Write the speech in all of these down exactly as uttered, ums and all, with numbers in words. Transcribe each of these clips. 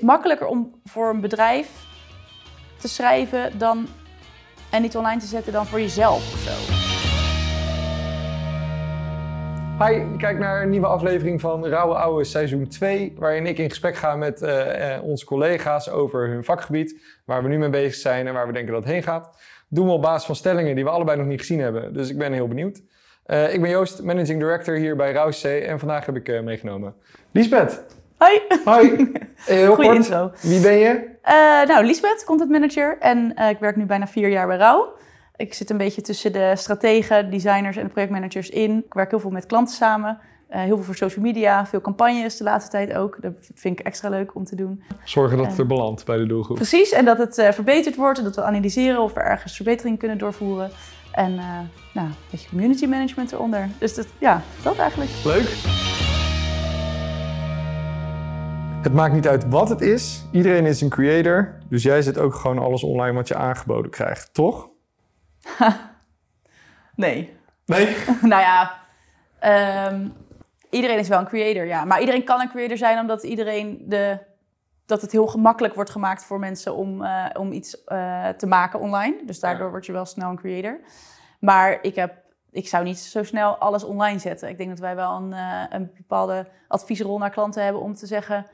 Het is makkelijker om voor een bedrijf te schrijven dan, en niet online te zetten dan voor jezelf of zo. Hi, je kijkt naar een nieuwe aflevering van Rauwe Ouwe seizoen twee, waarin ik in gesprek ga met uh, uh, onze collega's over hun vakgebied, waar we nu mee bezig zijn en waar we denken dat het heen gaat. Doen we op basis van stellingen die we allebei nog niet gezien hebben, dus ik ben heel benieuwd. Uh, ik ben Joost, Managing Director hier bij Rauwsee en vandaag heb ik uh, meegenomen Liesbeth. Hoi. Hoi. Heel goeie kort. Intro. Wie ben je? Uh, nou, Liesbeth, content manager en uh, ik werk nu bijna vier jaar bij Rauw. Ik zit een beetje tussen de strategen, designers en de projectmanagers in. Ik werk heel veel met klanten samen. Uh, heel veel voor social media, veel campagnes de laatste tijd ook. Dat vind ik extra leuk om te doen. Zorgen dat het uh, er belandt bij de doelgroep. Precies, en dat het uh, verbeterd wordt en dat we analyseren of we ergens verbetering kunnen doorvoeren. En uh, nou, een beetje community management eronder. Dus dat, ja, dat eigenlijk. Leuk. Het maakt niet uit wat het is. Iedereen is een creator. Dus jij zet ook gewoon alles online wat je aangeboden krijgt, toch? Nee. Nee? Nou ja, um, iedereen is wel een creator, ja. Maar iedereen kan een creator zijn omdat iedereen de, dat het heel gemakkelijk wordt gemaakt voor mensen om, uh, om iets uh, te maken online. Dus daardoor ja. word je wel snel een creator. Maar ik, heb, ik zou niet zo snel alles online zetten. Ik denk dat wij wel een, uh, een bepaalde adviesrol naar klanten hebben om te zeggen...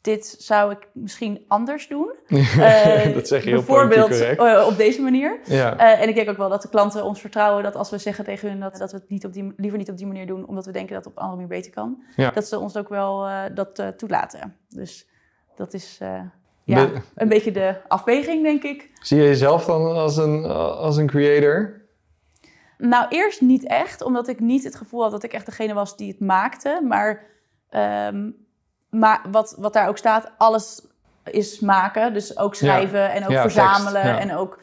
Dit zou ik misschien anders doen. Uh, dat zeg je heel bijvoorbeeld uh, op deze manier. Ja. Uh, en ik denk ook wel dat de klanten ons vertrouwen dat als we zeggen tegen hun dat, dat we het niet op die, liever niet op die manier doen, omdat we denken dat het op een andere manier beter kan, ja. dat ze ons ook wel uh, dat uh, toelaten. Dus dat is uh, ja, Be een beetje de afweging, denk ik. Zie je jezelf dan als een, als een creator? Nou, eerst niet echt, omdat ik niet het gevoel had dat ik echt degene was die het maakte, maar... Um, Maar wat, wat daar ook staat, alles is maken. Dus ook schrijven ja. en ook ja, verzamelen. Tekst, ja. En ook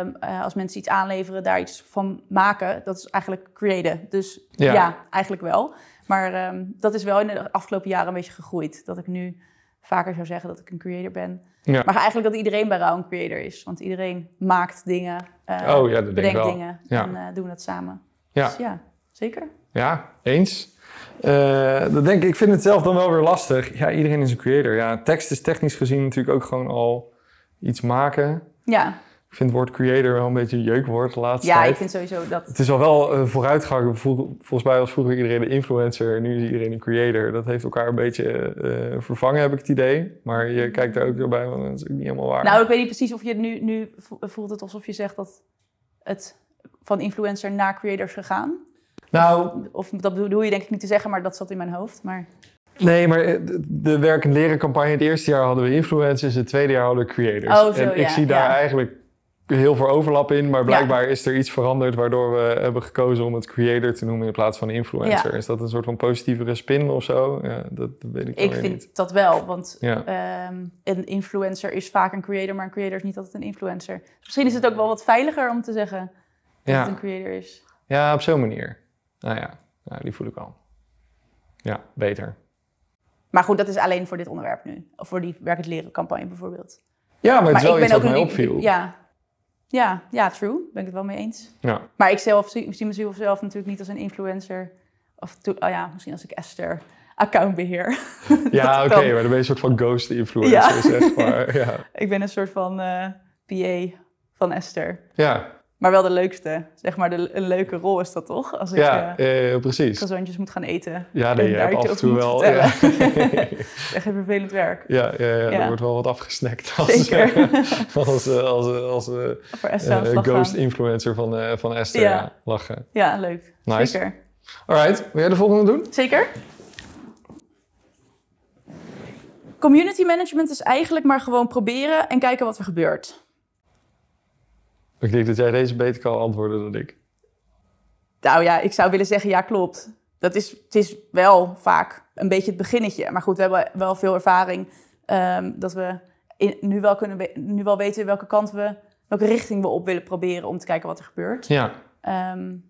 um, uh, als mensen iets aanleveren, daar iets van maken. Dat is eigenlijk creëren. Dus ja, ja eigenlijk wel. Maar um, dat is wel in de afgelopen jaren een beetje gegroeid. Dat ik nu vaker zou zeggen dat ik een creator ben. Ja. Maar eigenlijk dat iedereen bij Rauw een creator is. Want iedereen maakt dingen, uh, oh, ja, dat bedenkt denk dingen ja. en uh, doen dat samen. Ja. Dus ja, zeker. Ja, eens. Uh, dat denk ik, ik vind het zelf dan wel weer lastig. Ja, iedereen is een creator. Ja, tekst is technisch gezien natuurlijk ook gewoon al iets maken. Ja. Ik vind het woord creator wel een beetje een jeukwoord de laatste ja, tijd. Ja, ik vind sowieso dat... Het is al wel uh, vooruitgang. Vol, volgens mij was vroeger iedereen een influencer en nu is iedereen een creator. Dat heeft elkaar een beetje uh, vervangen, heb ik het idee. Maar je kijkt er ook weer bij, want dat is ook niet helemaal waar. Nou, ik weet niet precies of je nu, nu voelt het alsof je zegt dat het van influencer naar creators gegaan. Nou, of, of dat bedoel je denk ik niet te zeggen, maar dat zat in mijn hoofd. Maar... Nee, maar de werk- en lerencampagne, het eerste jaar hadden we influencers, het tweede jaar hadden we creators. Oh, zo, en ik ja, zie ja. daar eigenlijk heel veel overlap in, maar blijkbaar ja. is er iets veranderd waardoor we hebben gekozen om het creator te noemen in plaats van influencer. Ja. Is dat een soort van positievere spin of zo? Ja, dat weet ik wel. Ik vind niet. dat wel, want ja. um, een influencer is vaak een creator, maar een creator is niet altijd een influencer. Misschien is het ook wel wat veiliger om te zeggen dat ja. het een creator is. Ja, op zo'n manier. Nou ja, nou, die voel ik al. Ja, beter. Maar goed, dat is alleen voor dit onderwerp nu. Of voor die werkend leren campagne bijvoorbeeld. Ja, maar het maar is wel iets wat mij opviel. Ja, ja, ja, true. Daar ben ik het wel mee eens. Ja. Maar ik zelf, zie mezelf zelf natuurlijk niet als een influencer. Of to, oh ja, misschien als ik Esther accountbeheer. Ja, oké, okay, maar dan ben je een soort van ghost influencer, ja. zeg maar. Ja. Ik ben een soort van uh, P A van Esther. Ja. Maar wel de leukste, zeg maar, de, een leuke rol is dat toch? Als ik ja, uh, eh, precies. croissantjes moet gaan eten. Ja, nee, je hebt af en toe wel... Ja. Echt een vervelend werk. Ja, ja, ja, ja, er wordt wel wat afgesnackt als, Zeker. als, als, als, als uh, uh, ghost-influencer van, uh, van Esther. Ja. Ja, lachen. Ja, leuk. Nice. Zeker. Alright, wil jij de volgende doen? Zeker. Community management is eigenlijk maar gewoon proberen en kijken wat er gebeurt. Ik denk dat jij deze beter kan antwoorden dan ik. Nou ja, ik zou willen zeggen, ja klopt. Dat is, het is wel vaak een beetje het beginnetje. Maar goed, we hebben wel veel ervaring um, dat we in, nu, wel kunnen, nu wel weten welke kant we, welke richting we op willen proberen om te kijken wat er gebeurt. Ja. Um,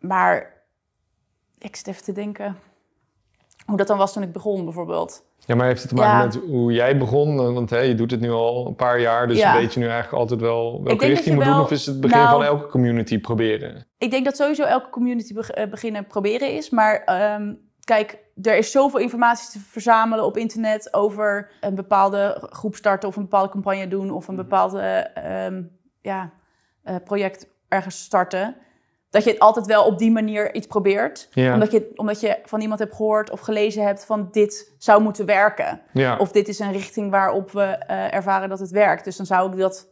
maar ik zit even te denken hoe dat dan was toen ik begon bijvoorbeeld. Ja, maar heeft het te maken ja. met hoe jij begon? Want hè, je doet het nu al een paar jaar, dus ja. weet je nu eigenlijk altijd wel welke richting je moet wel, doen? Of is het begin nou, van elke community proberen? Ik denk dat sowieso elke community be beginnen proberen is, maar um, Kijk, er is zoveel informatie te verzamelen op internet over een bepaalde groep starten of een bepaalde campagne doen of een bepaald um, ja, project ergens starten. Dat je het altijd wel op die manier iets probeert. Ja. Omdat je, omdat je van iemand hebt gehoord of gelezen hebt van dit zou moeten werken. Ja. Of dit is een richting waarop we uh, ervaren dat het werkt. Dus dan zou ik dat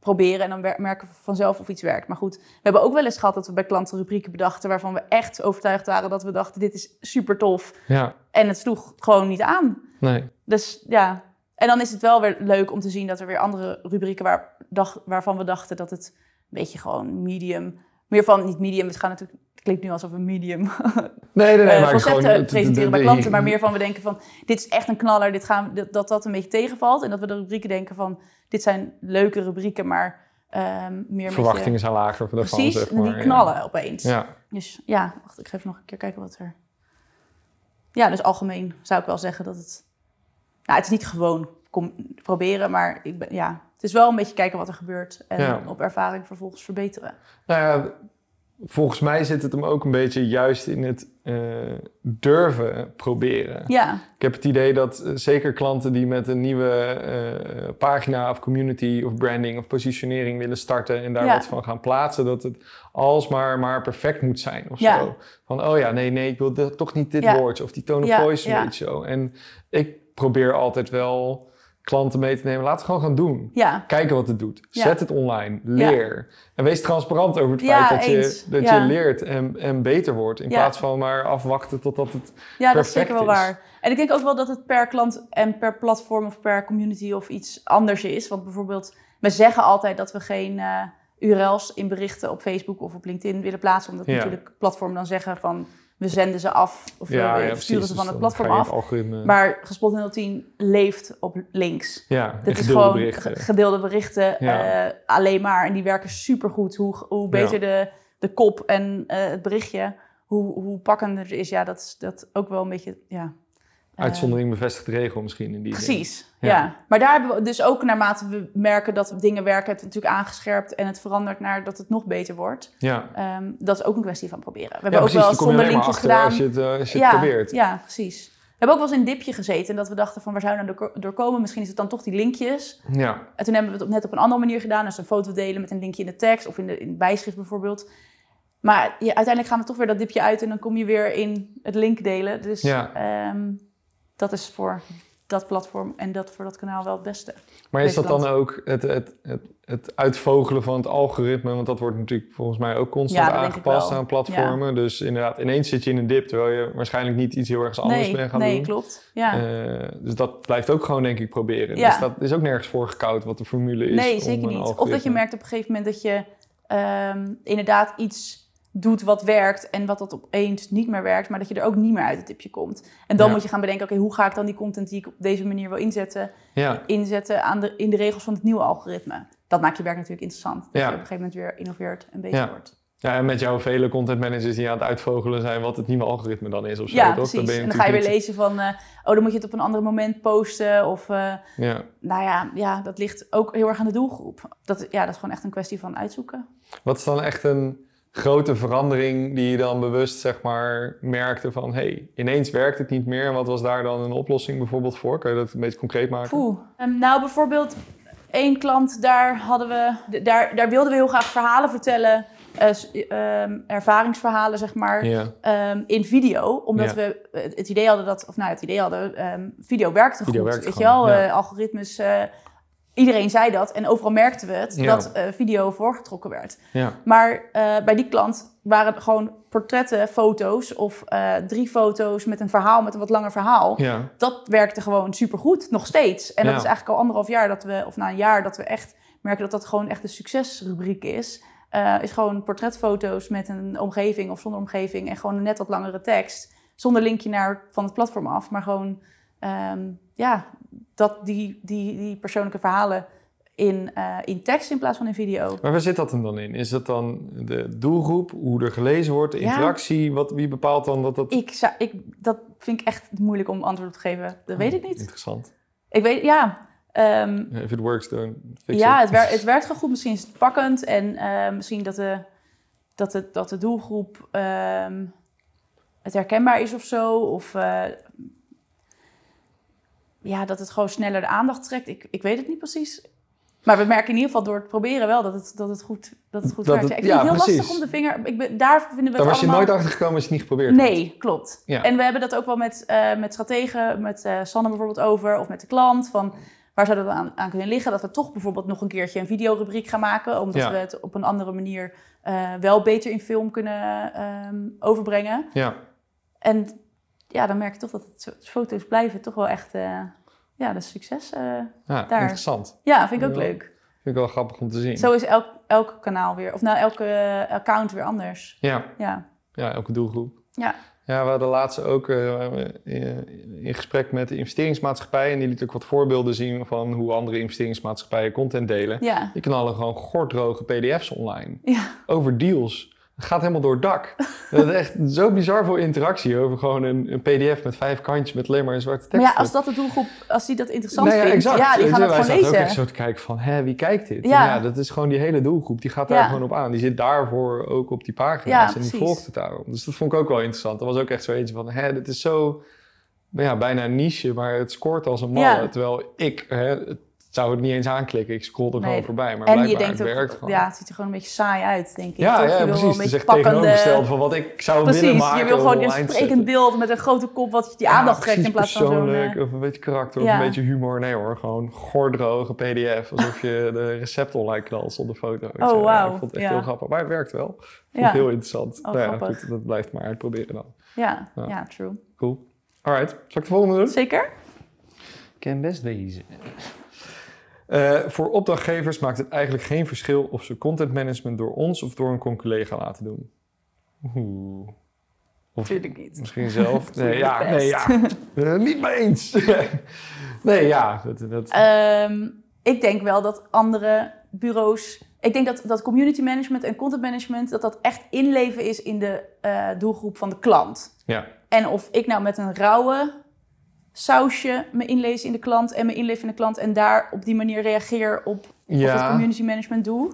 proberen en dan merken we vanzelf of iets werkt. Maar goed, we hebben ook wel eens gehad dat we bij klanten rubrieken bedachten waarvan we echt overtuigd waren dat we dachten dit is super tof. Ja. En het sloeg gewoon niet aan. Nee. Dus ja, en dan is het wel weer leuk om te zien dat er weer andere rubrieken waar, dag, waarvan we dachten dat het een beetje gewoon medium... Meer van, niet medium, het, gaat natuurlijk, het klinkt nu alsof we medium nee, nee, nee, uh, concepten presenteren bij klanten. Maar meer van, we denken van, dit is echt een knaller. Dit gaan, dat, dat dat een beetje tegenvalt. En dat we de rubrieken denken van, dit zijn leuke rubrieken, maar uh, meer verwachtingen beetje, zijn lager. Voor de precies, van, zeg maar, die knallen ja. opeens. Ja. Dus ja, wacht, ik ga even nog een keer kijken wat er... Ja, dus algemeen zou ik wel zeggen dat het... Nou, het is niet gewoon kom, proberen, maar ik ben... ja. Het is wel een beetje kijken wat er gebeurt en ja. op ervaring vervolgens verbeteren. Nou ja, volgens mij zit het hem ook een beetje juist in het uh, durven proberen. Ja. Ik heb het idee dat uh, zeker klanten die met een nieuwe uh, pagina of community of branding of positionering willen starten en daar ja. wat van gaan plaatsen, dat het alsmaar maar perfect moet zijn of ja. zo. Van oh ja, nee, nee, ik wil de, toch niet dit ja. woordje of die tone of ja. voice een ja. beetje zo. En ik probeer altijd wel... klanten mee te nemen. Laat het gewoon gaan doen. Ja. Kijken wat het doet. Ja. Zet het online. Leer. Ja. En wees transparant over het ja, feit dat, je, dat ja. je leert en, en beter wordt. In ja. plaats van maar afwachten totdat het ja, perfect is. Ja, dat is zeker wel waar. En ik denk ook wel dat het per klant en per platform of per community of iets anders is. Want bijvoorbeeld, we zeggen altijd dat we geen uh, U R L's in berichten op Facebook of op LinkedIn willen plaatsen. Omdat ja. natuurlijk platformen dan zeggen van... We zenden ze af of ja, we ja, sturen ze van het platform dus af. Algoritme... Maar Gespot nul tien leeft op links. Ja, dat is gewoon berichten. gedeelde berichten ja. uh, alleen maar. En die werken supergoed. Hoe, hoe beter ja. de, de kop en uh, het berichtje, hoe, hoe pakkender het is. Ja, dat is dat ook wel een beetje... Ja, uh, uitzondering bevestigt regel misschien. In die precies, ja. ja. Maar daar hebben we dus ook naarmate we merken dat dingen werken... het natuurlijk aangescherpt en het verandert naar dat het nog beter wordt. Ja. Um, dat is ook een kwestie van proberen. We hebben ja, ook precies, wel eens zonder linkjes gedaan. Als je het, uh, als je ja, het probeert. Ja, precies. We hebben ook wel eens in een dipje gezeten... en dat we dachten van waar zou je nou door, door komen? Misschien is het dan toch die linkjes. Ja. En toen hebben we het op, net op een andere manier gedaan. Dus een foto delen met een linkje in de tekst of in de in het bijschrift bijvoorbeeld... Maar ja, uiteindelijk gaan we toch weer dat dipje uit... en dan kom je weer in het link delen. Dus ja. um, dat is voor dat platform en dat voor dat kanaal wel het beste. Maar is dat dan ook het, het, het, het uitvogelen van het algoritme? Want dat wordt natuurlijk volgens mij ook constant ja, aangepast aan platformen. Ja. Dus inderdaad, ineens zit je in een dip... terwijl je waarschijnlijk niet iets heel erg anders nee, bent gaan nee, doen. Nee, klopt. Ja. Uh, dus dat blijft ook gewoon denk ik proberen. Ja. Dus dat is ook nergens voorgekoud wat de formule is. Nee, zeker niet. Algoritme. Of dat je merkt op een gegeven moment dat je um, inderdaad iets... doet wat werkt en wat dat opeens niet meer werkt... maar dat je er ook niet meer uit het tipje komt. En dan ja. moet je gaan bedenken... oké, okay, hoe ga ik dan die content die ik op deze manier wil inzetten... Ja. inzetten aan de, in de regels van het nieuwe algoritme. Dat maakt je werk natuurlijk interessant. Dat ja. je op een gegeven moment weer innoveert en beter ja. wordt. Ja, en met jouw vele content managers die aan het uitvogelen zijn... wat het nieuwe algoritme dan is of zo, ja, toch? Precies. Dan ben je en dan ga je weer niet... lezen van... Uh, oh, dan moet je het op een ander moment posten. Of uh, ja. nou ja, ja, dat ligt ook heel erg aan de doelgroep. Dat, ja, dat is gewoon echt een kwestie van uitzoeken. Wat is dan echt een... grote verandering die je dan bewust zeg maar merkte van... hé, hey, ineens werkt het niet meer. En wat was daar dan een oplossing bijvoorbeeld voor? Kan je dat een beetje concreet maken? Oeh. Um, nou, bijvoorbeeld één klant, daar, hadden we, daar, daar wilden we heel graag verhalen vertellen. Uh, um, ervaringsverhalen, zeg maar, yeah. um, in video. Omdat yeah. we het idee hadden dat... Of nou, het idee hadden, um, video werkte video goed. Werkt weet je wel, ja. uh, algoritmes... Uh, Iedereen zei dat en overal merkten we het, ja. dat uh, video voorgetrokken werd. Ja. Maar uh, bij die klant waren het gewoon portretten, foto's of uh, drie foto's met een verhaal, met een wat langer verhaal. Ja. Dat werkte gewoon supergoed, nog steeds. En ja. dat is eigenlijk al anderhalf jaar dat we, of na een jaar, dat we echt merken dat dat gewoon echt een succesrubriek is. Uh, is gewoon portretfoto's met een omgeving of zonder omgeving en gewoon een net wat langere tekst. Zonder linkje naar van het platform af, maar gewoon... Um, ja, dat die, die, die persoonlijke verhalen in, uh, in tekst in plaats van in video. Maar waar zit dat hem dan in? Is dat dan de doelgroep, hoe er gelezen wordt, de ja. interactie? Wat, wie bepaalt dan dat dat... Ik zou, ik, dat vind ik echt moeilijk om antwoord op te geven. Dat weet ik niet. Interessant. Ik weet, ja. Um, If it works, don't fix ja, it. Het, wer, het werkt gewoon goed. Misschien is het pakkend. En uh, misschien dat de, dat de, dat de doelgroep... Um, het herkenbaar is of zo. Of uh, ja, dat het gewoon sneller de aandacht trekt. Ik, ik weet het niet precies. Maar we merken in ieder geval door het proberen wel dat het, dat het goed, dat het goed dat werkt. Het, ja, ik vind ja, het heel precies. lastig om de vinger... Ik ben, daar vinden we het daar was allemaal... je nooit achtergekomen als je het niet geprobeerd nee, had. Nee, klopt. Ja. En we hebben dat ook wel met, uh, met strategen, met uh, Sanne bijvoorbeeld over... of met de klant, van waar zou dat aan, aan kunnen liggen... dat we toch bijvoorbeeld nog een keertje een videorubriek gaan maken... omdat ja. we het op een andere manier uh, wel beter in film kunnen um, overbrengen. Ja. En ja, dan merk je toch dat het, foto's blijven toch wel echt... Uh, Ja, dat is succes uh, ja, daar. Interessant. Ja, vind ik ook ja, leuk. Vind ik wel grappig om te zien. Zo is elk, elk kanaal weer, of nou elke uh, account weer anders. Ja. Ja. ja, elke doelgroep. Ja. Ja, we hadden laatst ook uh, in gesprek met de investeringsmaatschappij... en die liet ook wat voorbeelden zien van hoe andere investeringsmaatschappijen content delen. Ja. Die knallen gewoon gorddroge pdf's online. Ja. Over deals. Het gaat helemaal door het dak. Dat is echt zo bizar voor interactie over gewoon een, een pdf met vijf kantjes met alleen maar een zwarte tekst. Maar ja, als dat de doelgroep, als die dat interessant nee, vindt, ja, ja die gaan ja, het gewoon lezen. Wij ook echt zo te kijken van, hè, wie kijkt dit? Ja. ja, dat is gewoon die hele doelgroep, die gaat daar ja. gewoon op aan. Die zit daarvoor ook op die pagina's ja, en die precies. volgt het daarom. Dus dat vond ik ook wel interessant. Dat was ook echt zo eentje van, hè, dit is zo ja, bijna een niche, maar het scoort als een malle. Ja. Terwijl ik... Hè, zou het niet eens aanklikken. Ik scroll er nee. gewoon voorbij. Maar en blijkbaar, het ook, werkt gewoon. Ja, het ziet er gewoon een beetje saai uit, denk ik. Ja, ja, ja precies. Het is echt tegenovergesteld van wat ik zou precies, willen maken. Precies, je wil gewoon een sprekend beeld met een grote kop... wat die aandacht ja, trekt in plaats van zo'n... persoonlijk, of een beetje karakter, ja. of een beetje humor. Nee hoor, gewoon gordroge pdf. Alsof je de recept online knalt zonder foto. Oh, wauw. Ja, ik vond het echt ja. heel grappig. Maar het werkt wel. Ik vond het heel interessant. Oh, nou, ja, goed, dat blijft maar uitproberen dan. Ja, ja, ja true. Cool. All right. Zal ik de volgende doen? Zeker. Ik ken best wezen. Uh, voor opdrachtgevers maakt het eigenlijk geen verschil of ze contentmanagement door ons of door een collega laten doen. Oeh. Of Tuurlijk niet. Misschien zelf. Nee, ja, nee, ja. Uh, niet mee eens. nee, ja. Dat, dat... Um, ik denk wel dat andere bureaus... Ik denk dat, dat community management en content management... dat dat echt inleven is in de uh, doelgroep van de klant. Ja. En of ik nou met een rauwe... sausje, me inlezen in de klant en me inleven in de klant... en daar op die manier reageer op ja. of het community management doe.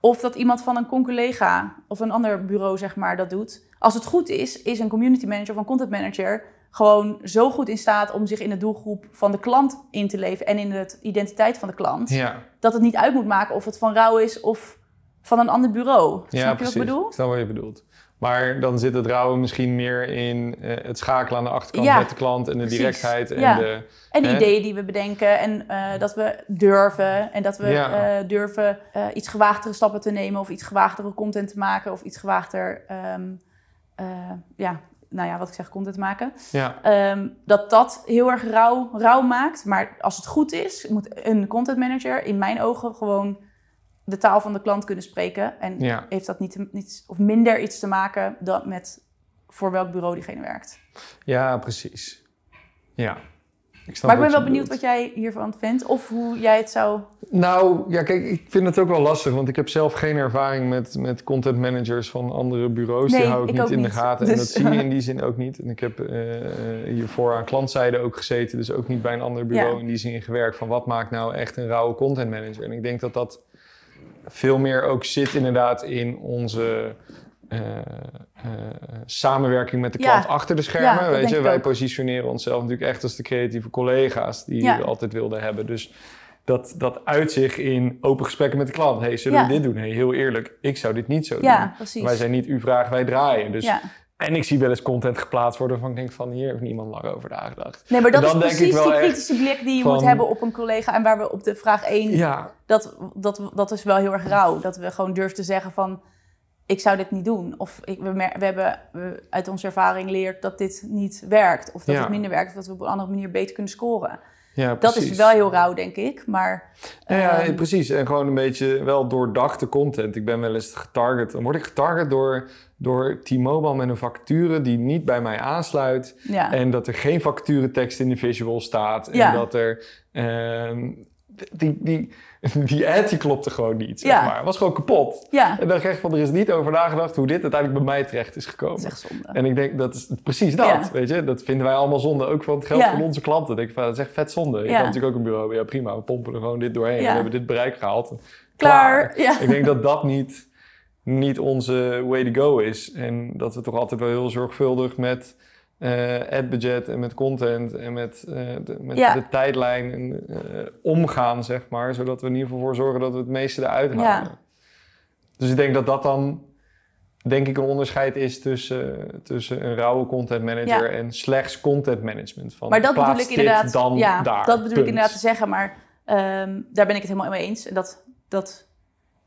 Of dat iemand van een con-collega of een ander bureau zeg maar dat doet. Als het goed is, is een community manager of een content manager... gewoon zo goed in staat om zich in de doelgroep van de klant in te leven... en in de identiteit van de klant. Ja. Dat het niet uit moet maken of het van Rauw is of van een ander bureau. Ja, snap je wat ik bedoel? Ik snap wat je bedoelt. Maar dan zit het rouwen misschien meer in uh, het schakelen aan de achterkant ja, met de klant... en de precies. directheid en ja. de... En de hè? ideeën die we bedenken en uh, dat we durven... en dat we ja. uh, durven uh, iets gewaagdere stappen te nemen... of iets gewaagdere content te maken of iets gewaagder... Um, uh, ja, nou ja, wat ik zeg, content maken. Ja. Um, dat dat heel erg rauw, rauw maakt. Maar als het goed is, moet een content manager in mijn ogen gewoon... de taal van de klant kunnen spreken. En ja. heeft dat niet, niet of minder iets te maken dan met voor welk bureau diegene werkt. Ja, precies. Ja. Ik snap maar ik ben wel benieuwd wat jij hiervan vindt. Of hoe jij het zou... Nou, ja, kijk, ik vind het ook wel lastig. Want ik heb zelf geen ervaring met, met content managers van andere bureaus. Nee, die hou ik, ik niet in niet. de gaten. Dus... En dat zie je in die zin ook niet. En ik heb uh, hiervoor aan klantzijde ook gezeten. Dus ook niet bij een ander bureau ja. in die zin gewerkt. Van wat maakt nou echt een rauwe content manager? En ik denk dat dat... veel meer ook zit inderdaad in onze uh, uh, samenwerking met de klant ja. achter de schermen. Ja, weet je, wij ook. positioneren onszelf natuurlijk echt als de creatieve collega's die ja. we altijd wilden hebben. Dus dat, dat uitzicht in open gesprekken met de klant. Hé, hey, zullen ja. we dit doen? Hey, heel eerlijk, ik zou dit niet zo ja, doen. Precies. Wij zijn niet uw vraag, wij draaien. Dus ja. En ik zie wel eens content geplaatst worden van ik denk van hier heeft niemand lang over nagedacht. Nee, maar dat is precies die kritische blik die je van, moet hebben op een collega. En waar we op de vraag één, ja. dat, dat, dat is wel heel erg rauw. Dat we gewoon durven te zeggen van ik zou dit niet doen. Of ik, we, we hebben we uit onze ervaring geleerd dat dit niet werkt. Of dat ja. het minder werkt. Of dat we op een andere manier beter kunnen scoren. Ja, dat is wel heel rauw, denk ik. Maar, ja, ja, um... precies. En gewoon een beetje wel doordachte content. Ik ben wel eens getarget. Dan word ik getarget door, door T-Mobile met een vacature die niet bij mij aansluit. Ja. En dat er geen vacaturetekst in de visual staat. En ja. dat er... Um, Die, die, die ad die klopte gewoon niet, zeg ja. maar. Het was gewoon kapot. Ja. En dan kreeg ik van, er is niet over nagedacht hoe dit uiteindelijk bij mij terecht is gekomen. Dat is echt zonde. En ik denk, dat is precies dat, ja. weet je. Dat vinden wij allemaal zonde, ook van het geld ja. van onze klanten. Ik denk van, dat is echt vet zonde. Je ja. kan natuurlijk ook een bureau, ja prima, we pompen er gewoon dit doorheen. Ja. We hebben dit bereik gehaald. Klaar. Klaar. Ja. Ik denk dat dat niet... niet onze way to go is. En dat we toch altijd wel heel zorgvuldig met uh, ad-budget en met content en met, uh, de, met ja. de tijdlijn uh, omgaan, zeg maar. Zodat we in ieder geval voor zorgen dat we het meeste eruit halen. Ja. Dus ik denk dat dat dan, denk ik, een onderscheid is tussen, tussen een rauwe content manager ja. en slechts content management. Van, maar dat bedoel ik inderdaad, dan ja, daar, dat bedoel ik inderdaad te zeggen, maar um, daar ben ik het helemaal mee eens. En dat, dat,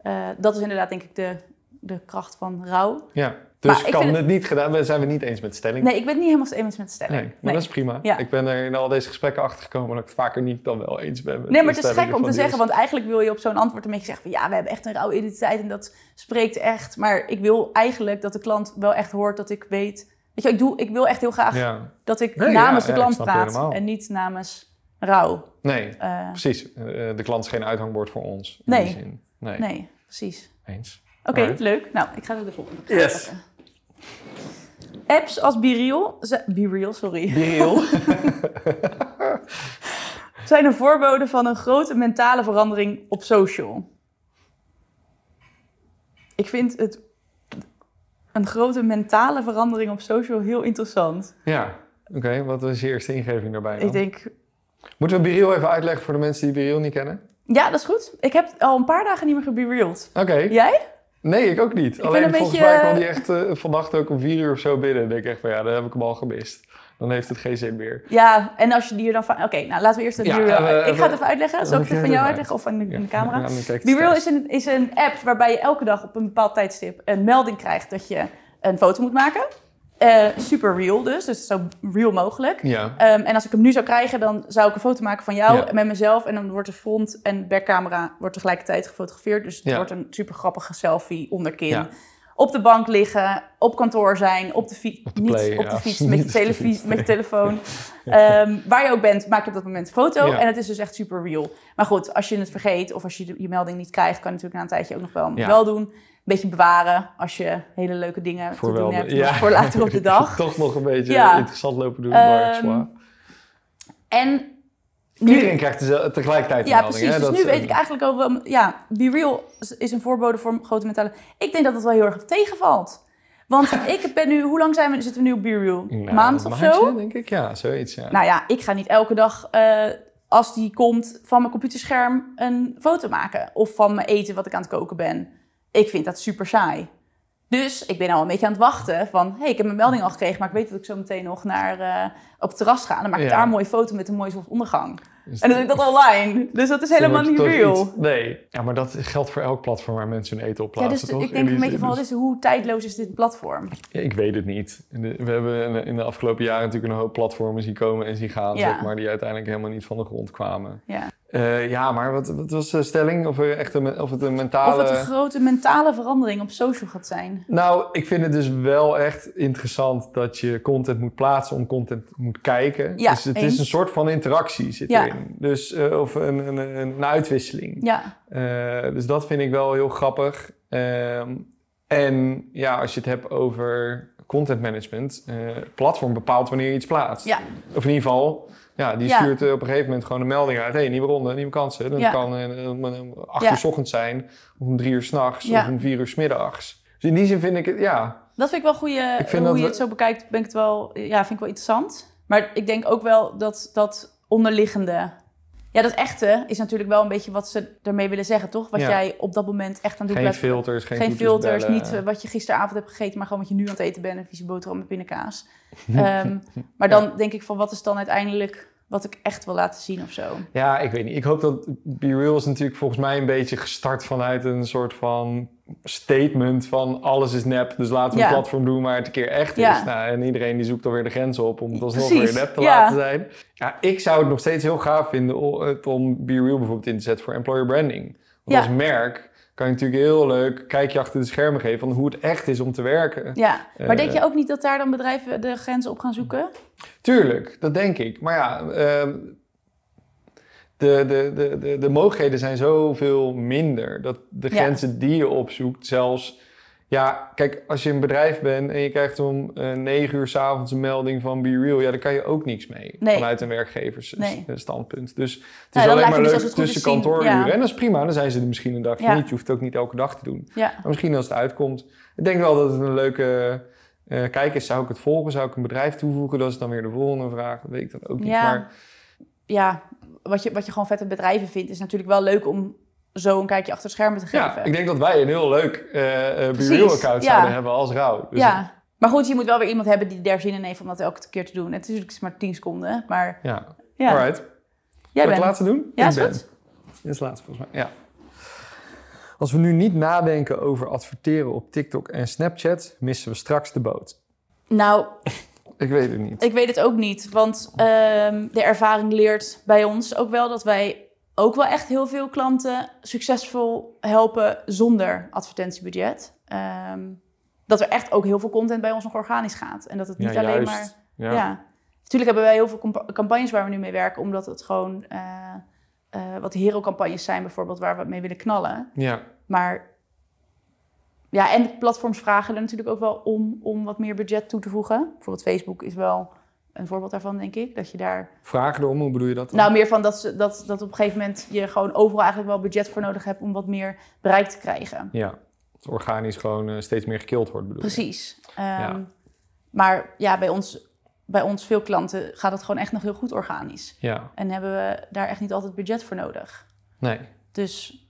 uh, dat is inderdaad, denk ik, de, de kracht van Rauw. Ja, dus maar kan het, het niet gedaan, zijn we niet eens met de stelling. Nee, ik ben het niet helemaal eens met de stelling. Nee, maar nee. dat is prima. Ja. Ik ben er in al deze gesprekken achter gekomen dat ik het vaker niet dan wel eens ben. Met nee, maar het is gek om te zeggen, want eigenlijk wil je op zo'n antwoord een beetje zeggen van ja, we hebben echt een rauwe identiteit en dat spreekt echt. Maar ik wil eigenlijk dat de klant wel echt hoort dat ik weet. Weet je, ik, doe, ik wil echt heel graag ja. dat ik nee, namens ja, de klant ja, praat en niet namens Rauw. Nee, uh, precies. De klant is geen uithangbord voor ons. In nee. die zin. Nee. nee, precies. Eens. Oké, okay, leuk. Nou, ik ga naar de volgende. Yes. Pakken. Apps als BeReal... BeReal, sorry. BeReal. zijn een voorbode van een grote mentale verandering op social. Ik vind het... een grote mentale verandering op social heel interessant. Ja, oké. Okay. Wat is je eerste ingeving daarbij dan? Ik denk... Moeten we BeReal even uitleggen voor de mensen die BeReal niet kennen? Ja, dat is goed. Ik heb al een paar dagen niet meer gebereeld. Oké. Okay. Jij? Nee, ik ook niet. Ik Alleen volgens beetje... mij kwam die echt uh, vannacht ook om vier uur of zo binnen. Dan denk ik echt van ja, dan heb ik hem al gemist. Dan heeft het geen zin meer. Ja, en als je die er dan van... Oké, okay, nou laten we eerst het ja, BeReal... Uh, ik uh, ga het even uitleggen. Zal ik het van jou uitleggen of van de, ja, de camera? Ja, BeReal is een, is een app waarbij je elke dag op een bepaald tijdstip een melding krijgt dat je een foto moet maken. Uh, super real dus, dus zo real mogelijk. Ja. Um, en als ik hem nu zou krijgen, dan zou ik een foto maken van jou ja. met mezelf. En dan wordt de front- en backcamera wordt tegelijkertijd gefotografeerd. Dus het ja. wordt een super grappige selfie onderkin. Ja. Op de bank liggen, op kantoor zijn, op de, fi- op de, niet play, op ja. de fiets, met je, televisie, nee. met je telefoon. Ja. Um, waar je ook bent, maak je op dat moment een foto. Ja. En het is dus echt super real. Maar goed, als je het vergeet of als je de, je melding niet krijgt... kan je natuurlijk na een tijdje ook nog wel, ja. wel doen... Een beetje bewaren als je hele leuke dingen voor te doen hebt. Ja. Voor later op de dag. Toch nog een beetje ja. interessant lopen doen. Maar um, en nu, iedereen krijgt de, tegelijkertijd ja, precies. Hè? Dus dat nu is, weet ik eigenlijk ook wel... Ja, BeReal is een voorbode voor grote mentale... Ik denk dat dat wel heel erg tegenvalt. Want ik ben nu... Hoe lang zijn we, zitten we nu op BeReal? Nou, maand of maandje, zo? Denk ik. Ja, zoiets. Ja. Nou ja, ik ga niet elke dag... Uh, als die komt van mijn computerscherm een foto maken. Of van mijn eten wat ik aan het koken ben. Ik vind dat super saai. Dus ik ben al een beetje aan het wachten van... hé, hey, ik heb mijn melding al gekregen... maar ik weet dat ik zo meteen nog naar, uh, op het terras ga... dan maak ik ja. daar een mooie foto met een mooie zonsondergang. Dus en dan doe ik dat online. Dus dat is helemaal niet real. Iets, nee, ja, maar dat geldt voor elk platform... waar mensen hun eten op plaatsen, ja, dus toch? Ik denk een beetje van, dus, hoe tijdloos is dit platform? Ja, ik weet het niet. We hebben in de afgelopen jaren natuurlijk een hoop platformen... zien komen en zien gaan, ja. zeg maar... die uiteindelijk helemaal niet van de grond kwamen. Ja. Uh, ja, maar wat, wat was de stelling? Of, er echt een, of het een mentale... Of het een grote mentale verandering op social gaat zijn. Nou, ik vind het dus wel echt interessant dat je content moet plaatsen om content moet kijken. Ja, dus het eens. Is een soort van interactie zit ja. erin. Dus, uh, of een, een, een uitwisseling. Ja. Uh, dus dat vind ik wel heel grappig. Uh, en ja, als je het hebt over content management, uh, platform bepaalt wanneer je iets plaatst. Ja. Of in ieder geval... Ja, die stuurt ja. op een gegeven moment gewoon een melding uit. Hé, hey, nieuwe ronde, nieuwe kansen. Dat ja. kan om acht ja. uur 's ochtends zijn, of om drie uur 's nachts, ja. of om vier uur 's middags. Dus in die zin vind ik het, ja... Dat vind ik wel goede. Hoe dat je we... het zo bekijkt, ben ik het wel, ja, vind ik wel interessant. Maar ik denk ook wel dat dat onderliggende... Ja, dat echte is natuurlijk wel een beetje wat ze ermee willen zeggen, toch? Wat ja. jij op dat moment echt aan het doen bent. Geen filters, geen, geen filters. Bellen. Niet wat je gisteravond hebt gegeten, maar gewoon wat je nu aan het eten bent. Een vieze boterham met pindakaas. Um, maar dan ja. denk ik van, wat is dan uiteindelijk wat ik echt wil laten zien of zo? Ja, ik weet niet. Ik hoop dat BeReal is natuurlijk volgens mij een beetje gestart vanuit een soort van statement van alles is nep. Dus laten we ja. een platform doen waar het een keer echt ja. is. Nou, en iedereen die zoekt alweer de grens op om het alsnog Precies. weer nep te ja. laten zijn. Ja, ik zou het nog steeds heel gaaf vinden om BeReal bijvoorbeeld in te zetten voor employer branding. Want ja. als merk kan je natuurlijk heel leuk kijkje achter de schermen geven van hoe het echt is om te werken. Ja, maar uh, denk je ook niet dat daar dan bedrijven de grenzen op gaan zoeken? Tuurlijk, dat denk ik. Maar ja, uh, de, de, de, de, de mogelijkheden zijn zoveel minder. Dat de grenzen ja. die je opzoekt zelfs Ja, kijk, als je een bedrijf bent en je krijgt om uh, negen uur 's avonds een melding van BeReal, ja, daar kan je ook niks mee. Nee. Vanuit een werkgeversstandpunt. Nee. Dus het is ja, alleen maar leuk dus tussen kantooruren. Ja. En dat is prima, dan zijn ze er misschien een dagje ja. niet. Je hoeft het ook niet elke dag te doen. Ja. Maar misschien als het uitkomt. Ik denk wel dat het een leuke uh, kijk is. Zou ik het volgen? Zou ik een bedrijf toevoegen? Dat is dan weer de volgende vraag. Dat weet ik dan ook niet. Ja, maar... ja wat, je, wat je gewoon vette bedrijven vindt, is natuurlijk wel leuk om zo een kijkje achter het schermen te geven. Ja, ik denk dat wij een heel leuk uh, BeReal-account ja. zouden hebben als Rauw. Dus ja, maar goed, je moet wel weer iemand hebben die daar zin in heeft om dat elke keer te doen. Het is natuurlijk maar tien seconden, maar... Ja, ja. Alright. Jij bent. Het laatste doen? Ja, ik ben. Dit is het laatste volgens mij, ja. Als we nu niet nadenken over adverteren op TikTok en Snapchat, missen we straks de boot. Nou... Ik weet het niet. Ik weet het ook niet, want uh, de ervaring leert bij ons ook wel dat wij... ook wel echt heel veel klanten succesvol helpen zonder advertentiebudget. Um, dat er echt ook heel veel content bij ons nog organisch gaat. En dat het niet ja, alleen juist. maar... Ja. Ja. Natuurlijk hebben wij heel veel campagnes waar we nu mee werken. Omdat het gewoon uh, uh, wat hero-campagnes zijn bijvoorbeeld waar we mee willen knallen. Ja. Maar... ja, en de platforms vragen er natuurlijk ook wel om, om wat meer budget toe te voegen. Bijvoorbeeld Facebook is wel... een voorbeeld daarvan, denk ik, dat je daar... Vragen erom, hoe bedoel je dat dan? Nou, meer van dat, dat, dat op een gegeven moment je gewoon overal eigenlijk wel budget voor nodig hebt om wat meer bereik te krijgen. Ja, dat organisch gewoon uh, steeds meer gekild wordt, bedoel Precies. Um, ja. Maar ja, bij ons, bij ons veel klanten gaat het gewoon echt nog heel goed organisch. Ja. En hebben we daar echt niet altijd budget voor nodig. Nee. Dus...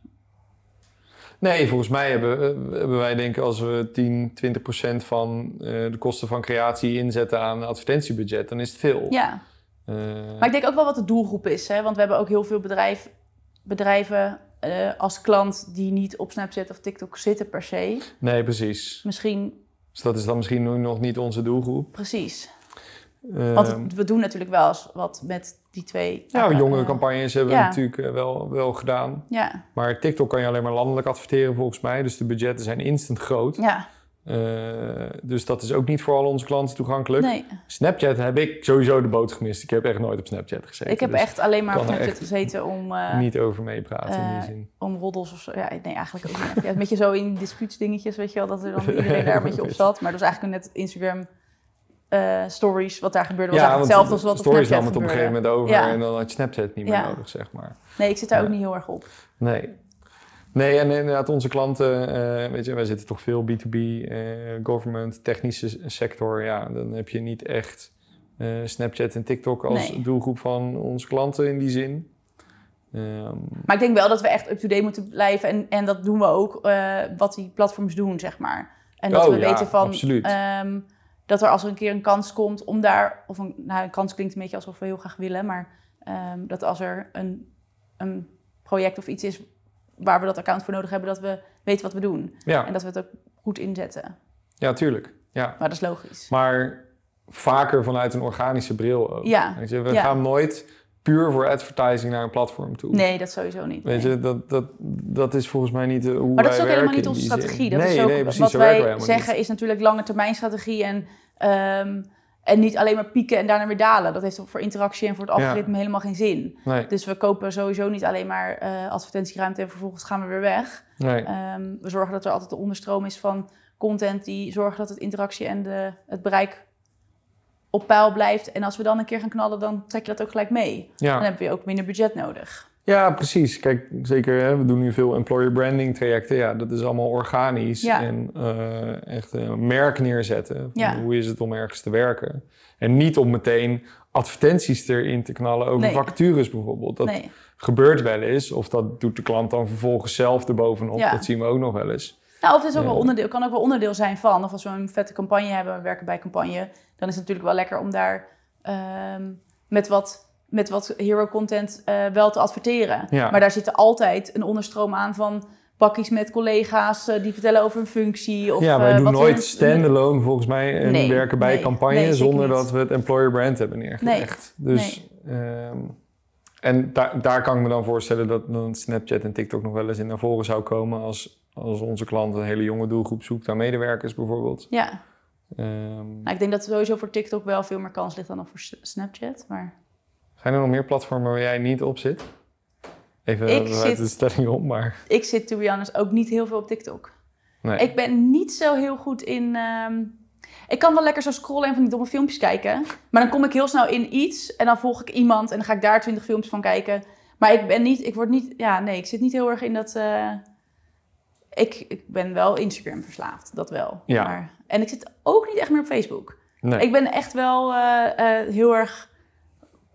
nee, volgens mij hebben, hebben wij denken als we tien, twintig procent van uh, de kosten van creatie inzetten aan advertentiebudget, dan is het veel. Ja, uh... maar ik denk ook wel wat de doelgroep is. Hè? Want we hebben ook heel veel bedrijf, bedrijven uh, als klant die niet op Snapchat of TikTok zitten per se. Nee, precies. Misschien... dus dat is dan misschien nog niet onze doelgroep. Precies. Uh... Want we doen natuurlijk wel eens wat met... die twee... Nou, ja, jongere campagnes hebben ja. we natuurlijk wel, wel gedaan. Ja. Maar TikTok kan je alleen maar landelijk adverteren volgens mij. Dus de budgetten zijn instant groot. Ja. Uh, dus dat is ook niet voor al onze klanten toegankelijk. Nee. Snapchat heb ik sowieso de boot gemist. Ik heb echt nooit op Snapchat gezeten. Ik heb dus echt alleen maar op Snapchat gezeten om... Uh, niet over meepraten uh, in die zin. Om roddels of zo. Ja, nee, eigenlijk ook niet. Ja, een beetje zo in dispuutsdingetjes, weet je wel. Dat er dan iedereen daar een beetje op zat. Maar dat is eigenlijk net Instagram... Uh, stories, wat daar gebeurde, was ja, eigenlijk hetzelfde als wat op Snapchat gebeurde. Stories nam het op een gegeven moment over ja. en dan had je Snapchat niet meer ja. nodig, zeg maar. Nee, ik zit daar ja. ook niet heel erg op. Nee. Nee, en inderdaad, onze klanten, uh, weet je, wij zitten toch veel B to B, uh, government, technische sector. Ja, dan heb je niet echt uh, Snapchat en TikTok als nee. doelgroep van onze klanten in die zin. Um, maar ik denk wel dat we echt up-to-date moeten blijven en, en dat doen we ook, uh, wat die platforms doen, zeg maar. En dat oh, we ja, weten van... absoluut. Um, dat er als er een keer een kans komt om daar... of een, nou, een kans klinkt een beetje alsof we heel graag willen... maar um, dat als er een, een project of iets is waar we dat account voor nodig hebben... dat we weten wat we doen. Ja. En dat we het ook goed inzetten. Ja, tuurlijk. Ja. Maar dat is logisch. Maar vaker vanuit een organische bril ook. Ja. We ja. gaan nooit puur voor advertising naar een platform toe. Nee, dat sowieso niet. Weet nee. je, dat, dat, dat is volgens mij niet hoe wij werken. Maar dat is ook helemaal niet onze strategie. Dat nee, is ook, nee, precies. Wat wij, wij zeggen niet. Is natuurlijk lange termijn strategie... en Um, en niet alleen maar pieken en daarna weer dalen. Dat heeft voor interactie en voor het algoritme ja. helemaal geen zin. Nee. Dus we kopen sowieso niet alleen maar uh, advertentieruimte... en vervolgens gaan we weer weg. Nee. Um, we zorgen dat er altijd de onderstroom is van content... die zorgt dat het interactie en de, het bereik op peil blijft. En als we dan een keer gaan knallen, dan trek je dat ook gelijk mee. Ja. Dan heb je ook minder budget nodig. Ja, precies. Kijk, zeker, hè, we doen nu veel employer branding trajecten. Ja, dat is allemaal organisch ja. en uh, echt een merk neerzetten. Ja. Hoe is het om ergens te werken? En niet om meteen advertenties erin te knallen over nee. vacatures bijvoorbeeld. Dat nee. gebeurt wel eens. Of dat doet de klant dan vervolgens zelf erbovenop. Ja. Dat zien we ook nog wel eens. Nou, of het is ook ja. wel onderdeel, kan ook wel onderdeel zijn van. Of als we een vette campagne hebben, we werken bij campagne. Dan is het natuurlijk wel lekker om daar um, met wat... met wat hero-content uh, wel te adverteren. Ja. Maar daar zit altijd een onderstroom aan van bakjes met collega's... Uh, die vertellen over hun functie. Of, ja, wij uh, doen nooit hun... standalone volgens mij... en nee, werken bij nee, campagne nee, zonder dat we het employer brand hebben neergelegd. Nee, dus, nee. Um, en da daar kan ik me dan voorstellen dat dan Snapchat en TikTok... nog wel eens in naar voren zou komen... als, als onze klant een hele jonge doelgroep zoekt aan medewerkers bijvoorbeeld. Ja. Um, nou, ik denk dat sowieso voor TikTok wel veel meer kans ligt dan, dan voor Snapchat, maar... zijn er nog meer platformen waar jij niet op zit? Even uit de stelling op, maar... ik zit, to be honest, ook niet heel veel op TikTok. Nee. Ik ben niet zo heel goed in... Um, ik kan wel lekker zo scrollen en van die domme filmpjes kijken. Maar dan kom ik heel snel in iets en dan volg ik iemand en dan ga ik daar twintig filmpjes van kijken. Maar ik ben niet... Ik word niet... Ja, nee, ik zit niet heel erg in dat... Uh, ik, ik ben wel Instagram verslaafd, dat wel. Ja. Maar, en ik zit ook niet echt meer op Facebook. Nee. Ik ben echt wel uh, uh, heel erg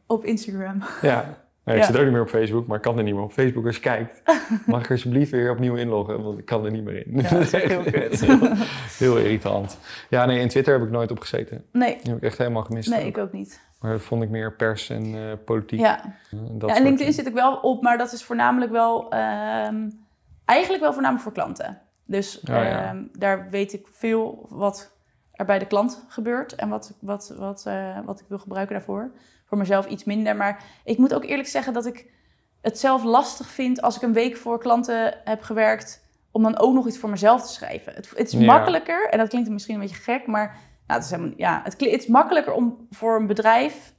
op Instagram. Ja. Nee, ik ja. zit ook niet meer op Facebook, maar ik kan er niet meer op Facebook. Als je kijkt, mag ik alsjeblieft weer opnieuw inloggen, want ik kan er niet meer in. Ja, dat is echt heel kut. heel, heel irritant. Ja, nee, in Twitter heb ik nooit op gezeten. Nee. Die heb ik echt helemaal gemist. Nee, ook. ik ook niet. Maar dat vond ik meer pers en uh, politiek. Ja, dat ja en LinkedIn dingen. Zit ik wel op, maar dat is voornamelijk wel... Um, eigenlijk wel voornamelijk voor klanten. Dus oh, ja. um, daar weet ik veel wat er bij de klant gebeurt en wat, wat, wat, uh, wat ik wil gebruiken daarvoor. Voor mezelf iets minder, maar ik moet ook eerlijk zeggen dat ik het zelf lastig vind als ik een week voor klanten heb gewerkt om dan ook nog iets voor mezelf te schrijven. Het, het is ja. makkelijker, en dat klinkt misschien een beetje gek, maar nou, het, is helemaal, ja, het, het is makkelijker om voor een bedrijf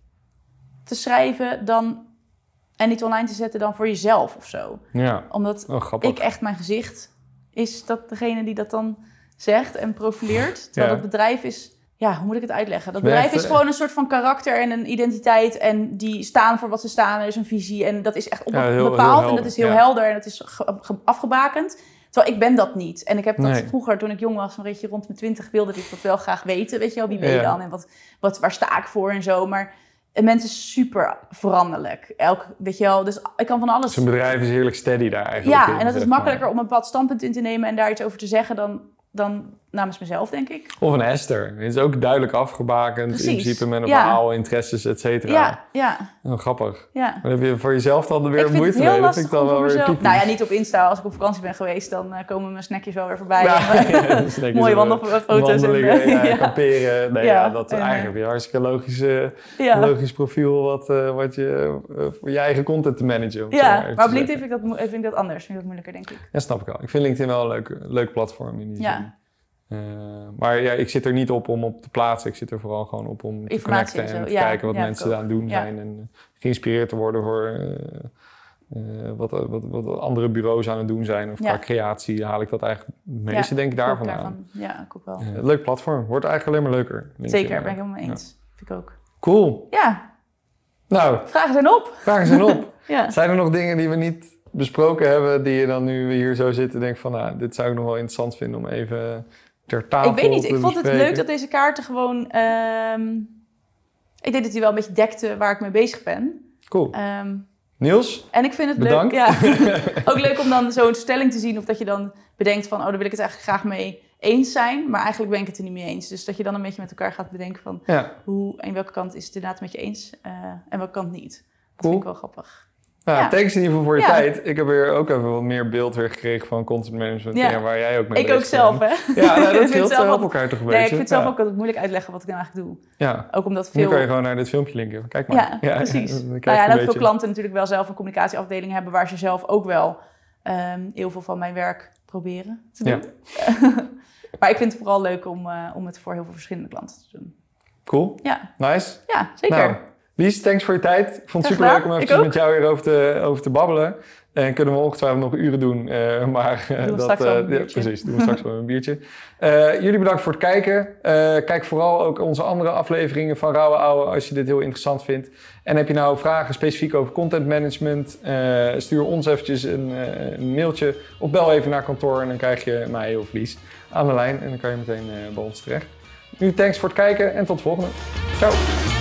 te schrijven dan, en niet online te zetten dan voor jezelf of zo. Ja. Omdat oh, ik echt mijn gezicht is dat degene die dat dan zegt en profileert, terwijl ja. het bedrijf is... Ja, hoe moet ik het uitleggen? Dat bedrijf is gewoon een soort van karakter en een identiteit. En die staan voor wat ze staan. Er is een visie. En dat is echt ja, heel, bepaald. Heel en dat is heel ja. helder. En dat is afgebakend. Terwijl ik ben dat niet. En ik heb dat nee. vroeger, toen ik jong was, een beetje rond mijn twintig, wilde ik dat wel graag weten. Weet je wel, wie ben je ja. dan? En wat, wat, waar sta ik voor en zo. Maar een mens is super veranderlijk. Elk, weet je wel, dus ik kan van alles... Zo'n bedrijf is heerlijk steady daar eigenlijk. Ja, in, en dat is makkelijker maar. om een bepaald standpunt in te nemen en daar iets over te zeggen dan... Dan namens mezelf, denk ik. Of een Esther. Het is ook duidelijk afgebakend. Precies. In principe met een ja. verhaal, interesses, et cetera. Ja, ja. Oh, grappig. Ja. Dan heb je voor jezelf dan weer moeite mee. Ik vind het heel lastig om voor mezelf. Nou ja, niet op Insta. Als ik op vakantie ben geweest, dan komen mijn snackjes wel weer voorbij. Ja, ja, mooie wandelfoto's. Wandelen, ja, ja. kamperen. Nee, ja. Ja, dat ja. eigenlijk heb je een hartstikke logisch, uh, ja. logisch profiel wat, uh, wat je uh, voor je eigen content te managen. Ja, maar, maar op LinkedIn vind ik, dat, vind ik dat anders. Vind ik dat moeilijker, denk ik. Ja, snap ik al. Ik vind LinkedIn wel een leuk, leuk platform in die ja. zin. Uh, maar ja, ik zit er niet op om op te plaatsen. Ik zit er vooral gewoon op om te connecten en, en te ja, kijken wat ja, mensen daar aan doen ja. zijn. En uh, geïnspireerd te worden voor uh, uh, wat, wat, wat andere bureaus aan het doen zijn. Of ja. qua creatie haal ik dat eigenlijk het meeste ja, denk ik daarvan aan. Ja, ik ook wel. Uh, leuk platform. Wordt eigenlijk alleen maar leuker. Zeker, daar ben ik helemaal mee eens. Ja. Vind ik ook. Cool. Ja. Nou. Vragen zijn op. Vragen zijn op. ja. Zijn er nog dingen die we niet besproken hebben die je dan nu we hier zo zitten denkt van nou, dit zou ik nog wel interessant vinden om even... Ik weet niet, ik vond het leuk dat deze kaarten gewoon... Um, ik denk dat die wel een beetje dekte waar ik mee bezig ben. Cool. Um, Niels, en ik vind het bedankt. Leuk, ja, ook leuk om dan zo'n stelling te zien of dat je dan bedenkt van... oh, daar wil ik het eigenlijk graag mee eens zijn, maar eigenlijk ben ik het er niet mee eens. Dus dat je dan een beetje met elkaar gaat bedenken van... Ja. hoe en welke kant is het inderdaad met je eens uh, en welke kant niet. Dat cool. vind ik wel grappig. Nou, ja. thanks in ieder geval voor je ja. tijd. Ik heb weer ook even wat meer beeld weer gekregen van content management. Ja. Waar jij ook mee ik bezig bent. Ik ook zelf, hè? Ja, nou, dat scheelt zelf op elkaar toch een beetje. Nee, ik vind het zelf ja. ook altijd moeilijk uitleggen wat ik nou eigenlijk doe. Ja. Ook omdat veel... Nu kan je gewoon naar dit filmpje linken. Kijk maar. Ja, ja precies. Ja, nou ja, dat veel klanten natuurlijk wel zelf een communicatieafdeling hebben... waar ze zelf ook wel um, heel veel van mijn werk proberen te doen. Ja. maar ik vind het vooral leuk om, uh, om het voor heel veel verschillende klanten te doen. Cool. Ja. Nice. Ja, zeker. Nou. Lies, thanks voor je tijd. Ik vond het super leuk om even met jou weer over te, over te babbelen. En kunnen we ongetwijfeld nog uren doen. Uh, maar uh, doen we dat, uh, ja, precies, doen we straks wel een biertje. Uh, jullie bedankt voor het kijken. Uh, kijk vooral ook onze andere afleveringen van Rauwe Ouwe als je dit heel interessant vindt. En heb je nou vragen specifiek over content management? Uh, stuur ons eventjes een, uh, een mailtje of bel even naar kantoor en dan krijg je mij of Lies aan de lijn. En dan kan je meteen uh, bij ons terecht. Nu thanks voor het kijken en tot de volgende. Ciao!